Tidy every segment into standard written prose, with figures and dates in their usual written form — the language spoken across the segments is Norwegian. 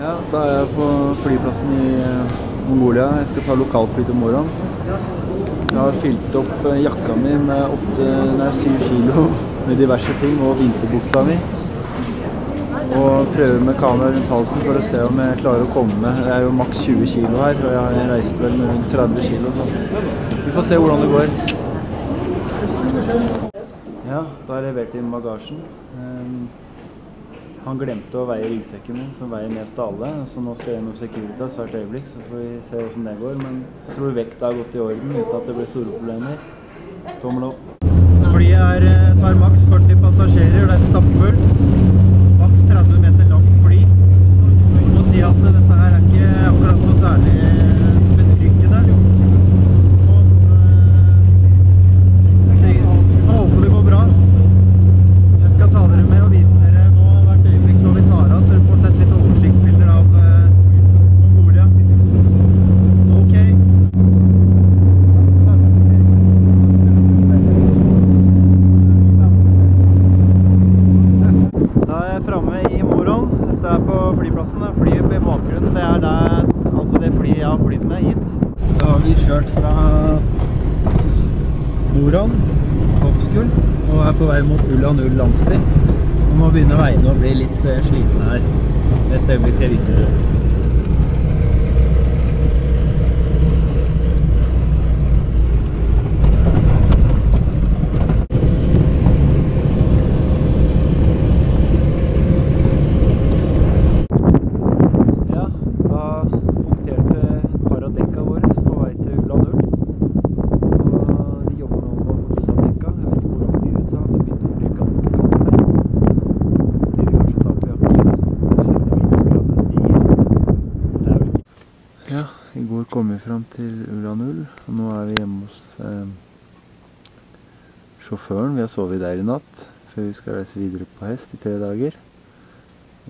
Ja, da er jeg på flyplassen i Mongolia. Jeg skal ta lokalfly til morgen. Jeg har fylt opp jakka mi med 7 kilo med diverse ting og vinterbuksa mi. Og prøver med kamera rundt halsen for å se om jeg klarer å komme. Det er jo maks 20 kilo her, og jeg har reist vel med rundt 30 kilo. Så vi får se hvordan det går. Ja, da har jeg levert inn bagasjen. Han glemte å veie ryggsekken min, som veier mest av alle, så nå skal jeg gjennom Securitas hvert øyeblikk, så får vi se hvordan det går, men jeg tror vekta har gått i orden uten at det blir store problemer. Tommel opp. Flyet tar maks 40 passasjerer, og det er stappfullt. Maks 30 meter langt fly. Jeg må si at dette her er ikke akkurat noe særlig betryggende. Jeg håper det går bra. Jeg skal ta dere med og vise dere nå hvert øyeblikk når vi tar av, så dere får sett litt oversiktsbilder av Mongolia. Ok. Da er jeg fremme i Moron. Dette er på flyplassen. Flyet i bakgrunnen, det er der, altså det flyet jeg har flytt med hit. Da har vi kjørt fra Moron, Kopskul, og er på vei mot Ula Ul landsby. Vi må begynne veien og bli litt sliten her. Dette øyeblikk skal jeg vise dere. Vi kommer frem til Ula Ul, og nå er vi hjemme hos sjåføren. Vi har sovet der i natt, før vi skal reise videre på hest i 3 dager.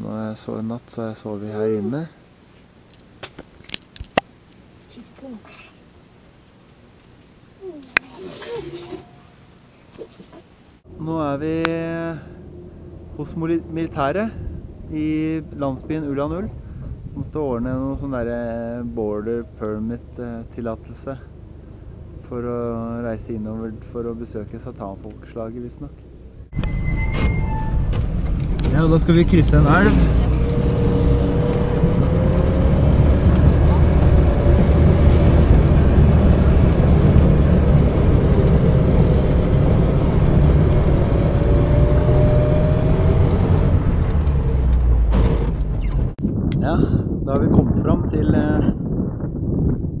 Nå har jeg sovet i natt, så har jeg sovet her inne. Nå er vi hos militæret i landsbyen Ula Ul. Jeg måtte ordne noen sånne der border permit-tillatelse for å reise innover for å besøke satanfolkslaget, visstnok. Ja, og da skal vi krysse en elv. Da har vi kommet frem til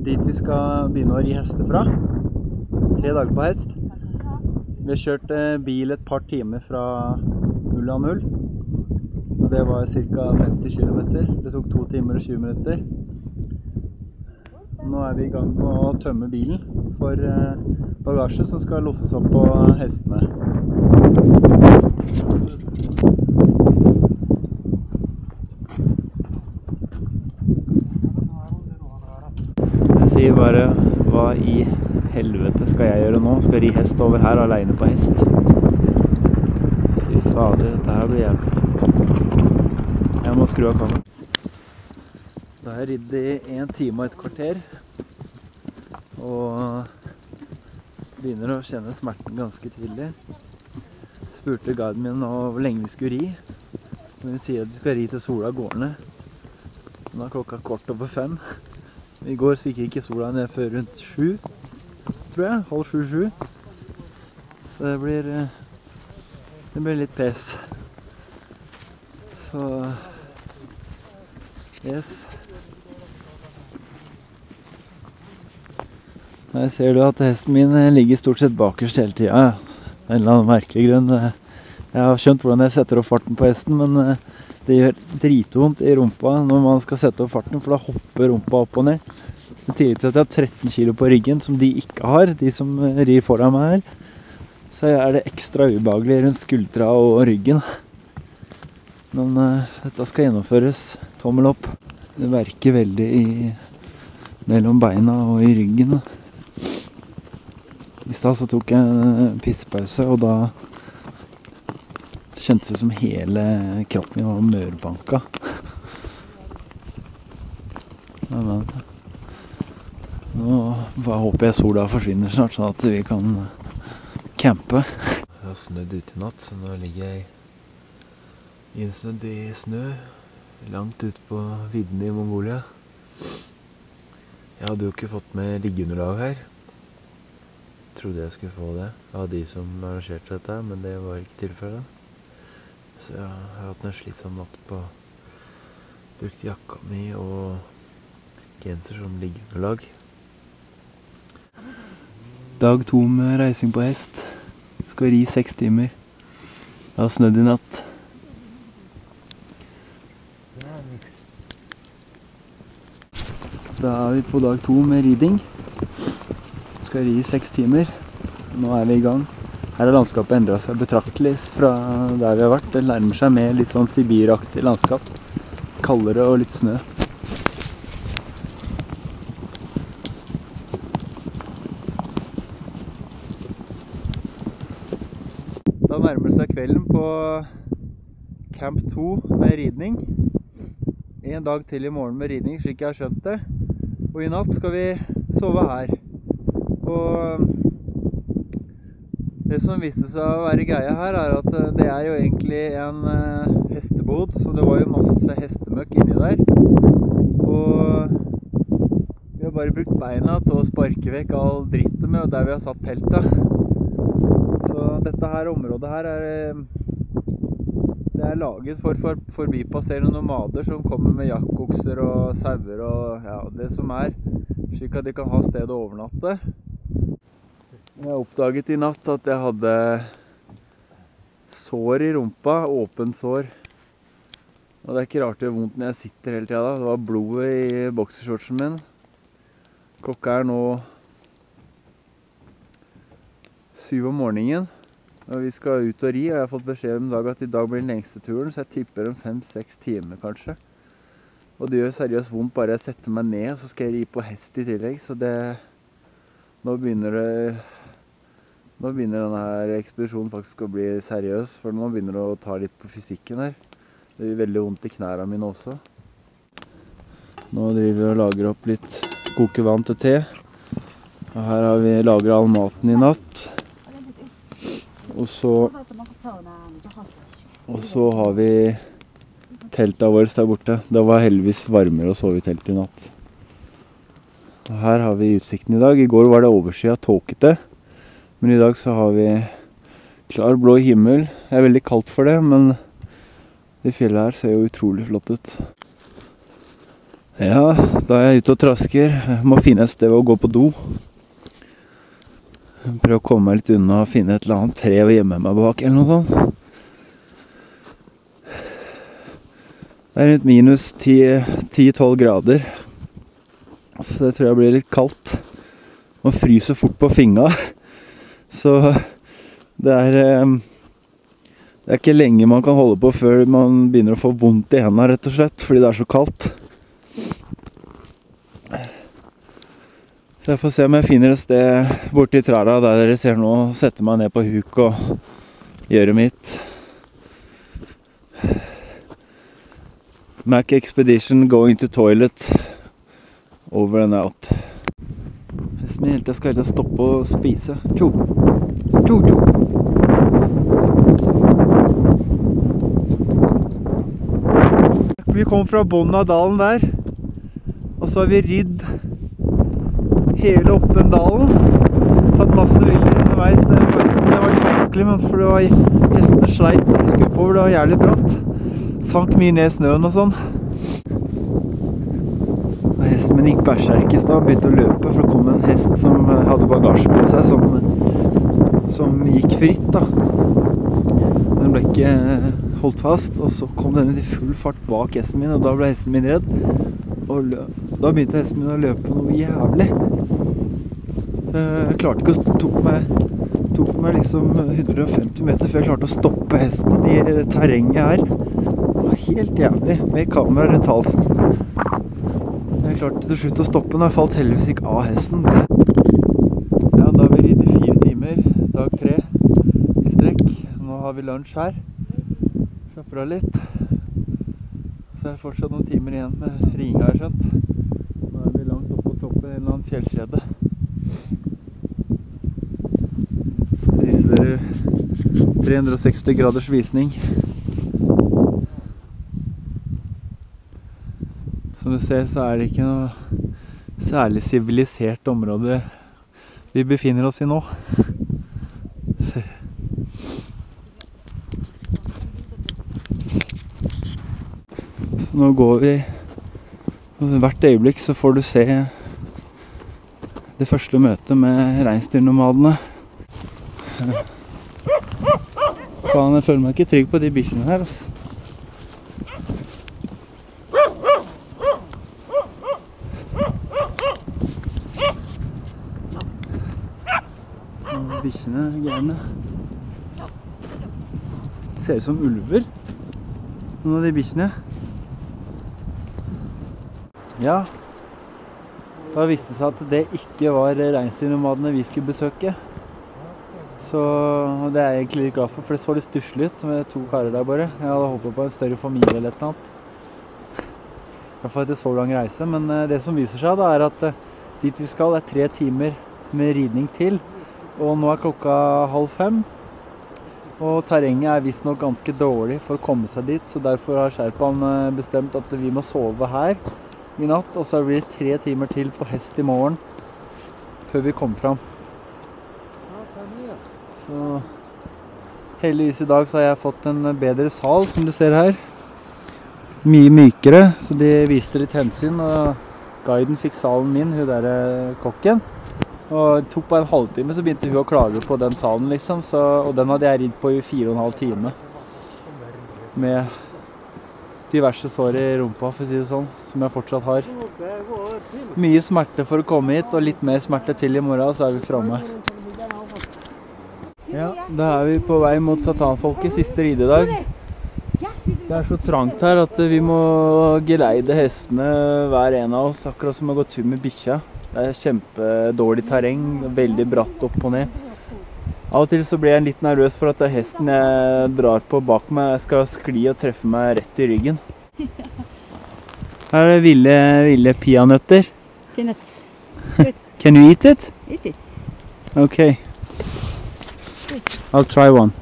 dit vi skal begynne å ri hester fra. 3 dager på hest. Vi har kjørt bil et par timer fra Ula Ul. Og det var ca. 50 km. Det tok 2 timer og 20 minutter. Nå er vi i gang med å tømme bilen for bagasje som skal losses opp på hestene. Jeg sier bare, hva i helvete skal jeg gjøre nå? Skal ri hest over her alene på hest? Fy fader, dette her blir jævlig. Jeg må skru av kamera. Da har jeg ridd i 1 time og et kvarter. Og begynner å kjenne smerten ganske tidlig. Spurte guiden min hvor lenge vi skulle ri. Men hun sier at vi skal ri til sola går ned. Nå er klokka kvart over 5. I går gikk ikke sola ned før rundt 7, tror jeg, halv 7. Så det blir litt pes. Så, yes. Her ser du at hesten min ligger stort sett bakerst hele tiden. En eller annen merkelig grunn. Jeg har skjønt hvordan jeg setter opp farten på hesten, men det gjør dritvondt i rumpa når man skal sette opp farten, for da hopper rumpa opp og ned. I tillegg til at jeg har 13 kilo på ryggen, som de ikke har, de som rir foran meg her. Så er det ekstra ubehagelig rundt skuldra og ryggen. Men dette skal gjennomføres. Tommel opp. Det verker veldig mellom beina og i ryggen. I sted så tok jeg en pisspause, og da kjente det som hele kroppen min var mørbanka. Nå håper jeg sola forsvinner snart, sånn at vi kan campe. Jeg har snødd ute i natt, så nå ligger jeg innsnødd i snø, langt ut på vidden i Mongolia. Jeg hadde jo ikke fått med liggeunderlag her. Jeg trodde jeg skulle få det av de som arrangerte dette, men det var ikke tilfellet. Så jeg har hatt en slitsom natt på, brukt jakka mi og genser som ligger på lag. Dag 2 med reising på hest. Skal ri 6 timer. Det har snødd i natt. Da er vi på dag 2 med riding. Skal ri 6 timer. Nå er vi i gang. Her har landskapet endret seg betraktelig fra der vi har vært. Det nærmer seg med litt sånn Sibir-aktig landskap. Kaldere og litt snø. Nærmer seg kvelden på Camp 2 med ridning. En dag til i morgen med ridning, slik jeg har skjønt det. Og i natt skal vi sove her. Og det som viste seg å være greia her er at det er jo egentlig en hestebod, så det var jo masse hestemøkk inni der. Og vi har bare brukt beina til å sparke vekk all dritten med der vi har satt teltet. Dette her området her er laget for forbipasserende nomader som kommer med jaktbukser og sauer og ja, det som er, slik at de kan ha sted å overnatte. Jeg oppdaget i natt at jeg hadde sår i rumpa, åpen sår. Og det er ikke rart det er vondt når jeg sitter hele tiden da. Det var blodet i boksershortsen min. Klokka er nå 7 om morgenen, og vi skal ut og ri, og jeg har fått beskjed om dag at i dag blir den lengste turen, så jeg tipper om 5-6 timer kanskje. Og det gjør seriøst vondt bare jeg setter meg ned, så skal jeg ri på hest i tillegg, så det... Nå begynner denne her ekspedisjonen faktisk å bli seriøs, for nå begynner det å ta litt på fysikken her. Det gjør veldig vondt i knærne mine også. Nå driver vi og lager opp litt kokevann til te. Og her har vi lagret all maten i natt. Og så har vi teltet vårt der borte. Det var heldigvis varmere å sove i teltet i natt. Og her har vi utsikten i dag. I går var det overskyet, tåkete. Men i dag så har vi klar blå himmel. Jeg er veldig kaldt for det, men de fjellene her ser jo utrolig flott ut. Ja, da er jeg ute og trasker. Jeg må finne et sted å gå på do. Prøv å komme meg litt unna og finne et eller annet tre og gjemme meg bak eller noe sånt. Det er rundt minus 10-12 grader. Så det tror jeg blir litt kaldt. Man fryser fort på fingrene. Så det er ikke lenge man kan holde på før man begynner å få vondt i hendene rett og slett. Fordi det er så kaldt. Så jeg får se om jeg finner et sted borte i trærne der dere ser nå, setter meg ned på huk og gjør det mitt. Mac Expedition going to toilet. Over and out. Hesten min helt jeg skal helt stoppe og spise. Vi kom fra bunnen av dalen der. Og så har vi ridd hele oppen dalen. Tatt masse viljer underveis. Det var litt vanskelig, men for det var hestene sleit når de skulle oppover. Det var jævlig bratt. Sank mye ned snøen og sånn. Da hesten min gikk berserk i stad, begynte å løpe, for det kom en hest som hadde bagasje på seg, som gikk fritt da. Den ble ikke holdt fast, og så kom denne til full fart bak hesten min, og da ble hesten min redd. Og da begynte hesten min å løpe noe jævlig. Jeg klarte ikke å tok meg liksom 150 meter før jeg klarte å stoppe hesten i terrenget her. Det var helt jævlig, med kamera rundt halsen. Jeg klarte til slutt å stoppe den, jeg falt heldigvis ikke av hesten. Ja, da har vi ridd 4 timer, dag 3 i strekk. Nå har vi lunsj her. Slapper av litt. Så er det fortsatt noen timer igjen med ringa, jeg skjønt. Nå er vi langt opp på toppen. en eller annen fjellkjede. Viser 360 graders visning. Som du ser, så er det ikke noe særlig sivilisert område vi befinner oss i nå. Nå går vi, hvert øyeblikk så får du se det første møtet med reinsdyrnomadene. Faen, jeg føler meg ikke trygg på de bikkjene her, altså. Bikkjene er gærne. Det ser ut som ulver, noen av de bikkjene. Ja, da visste det seg at det ikke var reinsdyrnomadene vi skulle besøke. Så det er jeg egentlig litt glad for, for det så litt stusselig ut med to karer der bare. Jeg hadde håpet på en større familie eller et eller annet. I hvert fall etter så lang reise, men det som viser seg da er at dit vi skal er 3 timer med ridning til. Og nå er klokka 4:30. Og terrenget er visst nok ganske dårlig for å komme seg dit, så derfor har Sherpaen bestemt at vi må sove her i natt, og så blir det 3 timer til på hest i morgen før vi kommer fram. Så heldigvis i dag så har jeg fått en bedre sal, som du ser her. Mye mykere, så de viste litt hensyn, og guiden fikk salen min, hun der kokken. Og det tok bare en halvtime, så begynte hun å klage på den salen liksom, så, og den hadde jeg ridd på i 4,5 timer. Med diverse sår i rumpa, for å si det sånn, som jeg fortsatt har. Mye smerte for å komme hit, og litt mer smerte til i morgen, så er vi framme. Ja, da er vi på vei mot satanfolket, siste ridedag. Det er så trangt her at vi må geleide hestene, hver en av oss, akkurat som å gå tur med bikkja. Det er kjempedårlig terreng, veldig bratt opp og ned. Av og til så blir jeg litt nervøs for at hesten jeg drar på bak meg skal skli og treffe meg rett i ryggen. Her er det ville peanøtter. Peanuts. Can you eat it? Eat it. Okay. I'll try one.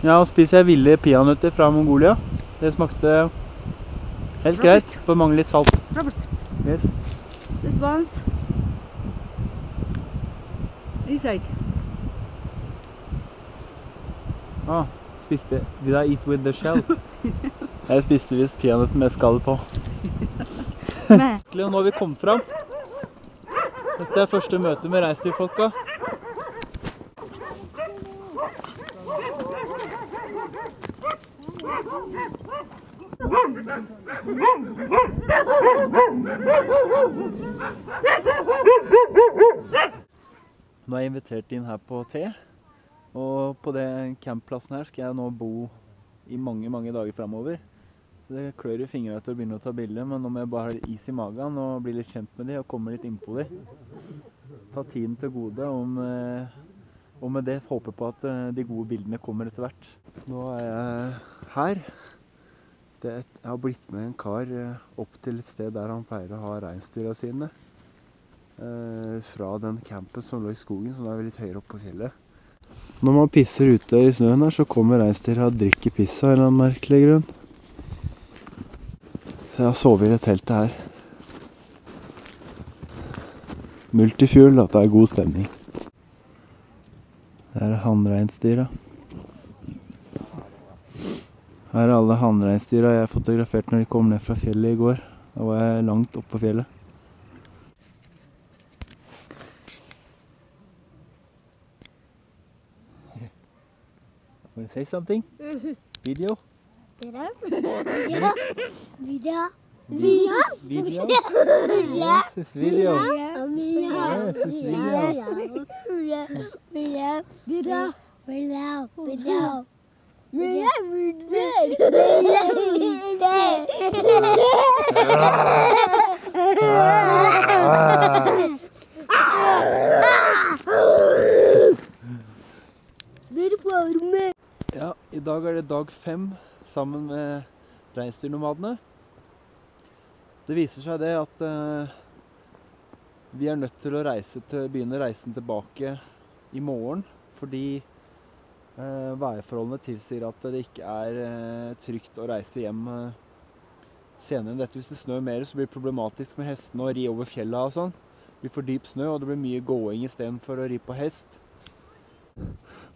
Ja, og spiser jeg ville peanøtter fra Mongolia. Det smakte helt greit, for det mangler litt salt. Yes. This one's this side. Ah, spiste. Did I eat with the shell? Jeg spiste visst peanøtten med skallet på. Nå har vi kommet fram. Dette er første møte med reinsdyrfolka. Nå er jeg invitert inn her på te, og på den campplassen her skal jeg nå bo i mange dager fremover. Så det klør i fingrene til å begynne å ta bilder, men nå må jeg bare ha is i magen og bli litt kjent med dem og komme litt innpå dem. Ta tiden til gode, og med det håper på at de gode bildene kommer etter hvert. Nå er jeg her. Jeg har blitt med en kar opp til et sted der han pleier å ha reinsdyra sine. Fra den campen som lå i skogen, som er litt høyere oppe på fjellet. Når man pisser ute i snøen her, så kommer reinsdyr og drikker piss av en eller annen merkelig grunn. Jeg har sovet i det teltet her. Multifuel, at det er god stemning. Det er hannreinsdyra. Her er alle hannreinsdyra jeg fotograferte når de kom ned fra fjellet i går. Da var jeg langt oppe på fjellet. Vil du si something? Video? Ja, i dag er det dag 5 sammen med reinsdyrnomadene. Det viser seg det at vi er nødt til å begynne reisen tilbake i morgen, fordi værforholdene tilsier at det ikke er trygt å reise hjem senere enn dette. Hvis det snør mer, så blir det problematisk med hestene å ri over fjellene og sånn. Det blir for dyp snø, og det blir mye gåing i stedet for å ri på hest.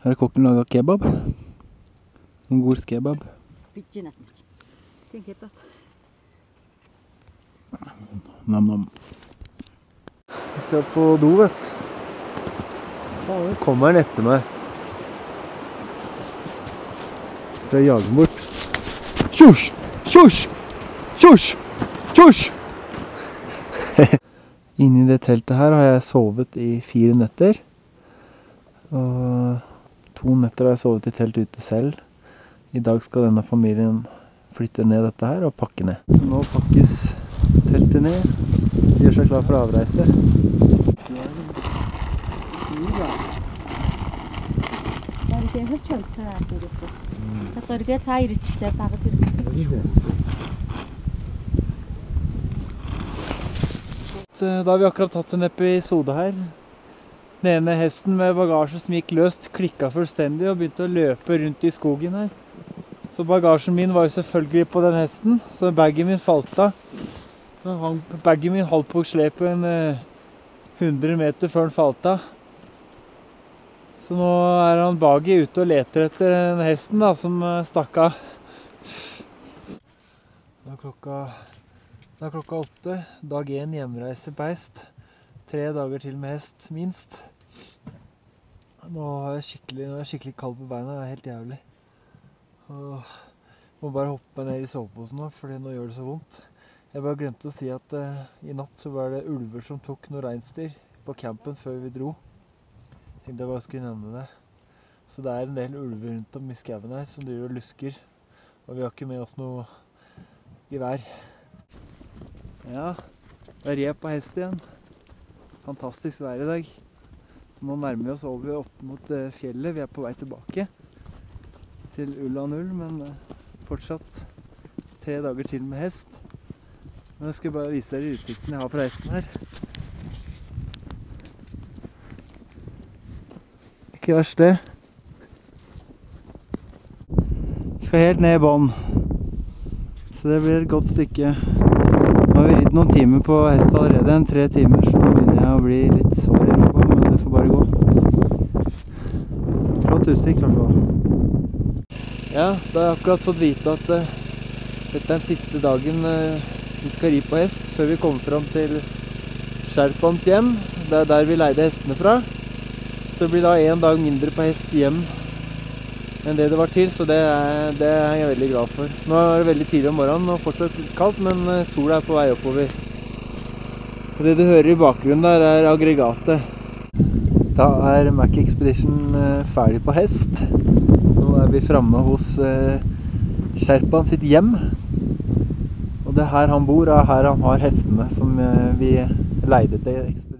Her er kokken laget kebab. Mongolsk kebab. Nam nam. Vi skal på do, vet du. Faen, kommer han etter meg. Det er jagen bort. Tjosj! Tjosj! Tjosj! Tjosj! Inni det teltet her har jeg sovet i 4 netter. Og 2 netter har jeg sovet i telt ute selv. I dag skal denne familien flytte ned dette her og pakke ned. Nå pakkes teltet ned. De gjør seg klar for avreise. Da har vi akkurat tatt en episode her. Den ene hesten med bagasje som gikk løst, klikket fullstendig og begynte å løpe rundt i skogen her. Så bagasjen min var jo selvfølgelig på den hesten, så baggen min falt av. Baggen min holdt på å slepe 100 meter før den falt av. Så nå er han bagi ute og leter etter den hesten da, som stakk av. Det er klokka 8. Dag 1 hjemreise på hest. 3 dager til med hest, minst. Nå er jeg skikkelig kald på beina, det er helt jævlig. Jeg må bare hoppe ned i soveposen nå, fordi nå gjør det så vondt. Jeg bare glemte å si at i natt så var det ulver som tok noen reinsdyr på campen før vi dro. Jeg tenkte jeg bare skulle nevne det. Så det er en del ulver rundt om i skauen her som driver og lusker. Og vi har ikke med oss noe gevær. Ja, det er rep på hest igjen. Fantastisk vær i dag. Nå nærmer vi oss over opp mot fjellet. Vi er på vei tilbake til Ula Ul, men fortsatt 3 dager til med hest. Men jeg skal bare vise dere utsikten jeg har fra hesten her. Ikke verst det. Skal helt ned i bånd, så det blir et godt stykke. Nå har vi ridd noen timer på hest allerede, 3 timer, så nå begynner jeg å bli litt sår i noe, men det får bare gå. Flott utsikt, hvertfall. Ja, da har jeg akkurat fått vite at dette er den siste dagen vi skal ri på hest, før vi kommer fram til Sherpans hjem. Det er der vi leide hestene fra. Så blir det da 1 dag mindre på hest hjem enn det det var til, så det er jeg veldig glad for. Nå er det veldig tidlig om morgenen og fortsatt kaldt, men sola er på vei oppover. Og det du hører i bakgrunnen der er aggregatet. Da er McPherson Expedition ferdig på hest. Nå er vi fremme hos Sherpan sitt hjem. Og det her han bor, er her han har hestene som vi leide til ekspedisjonen.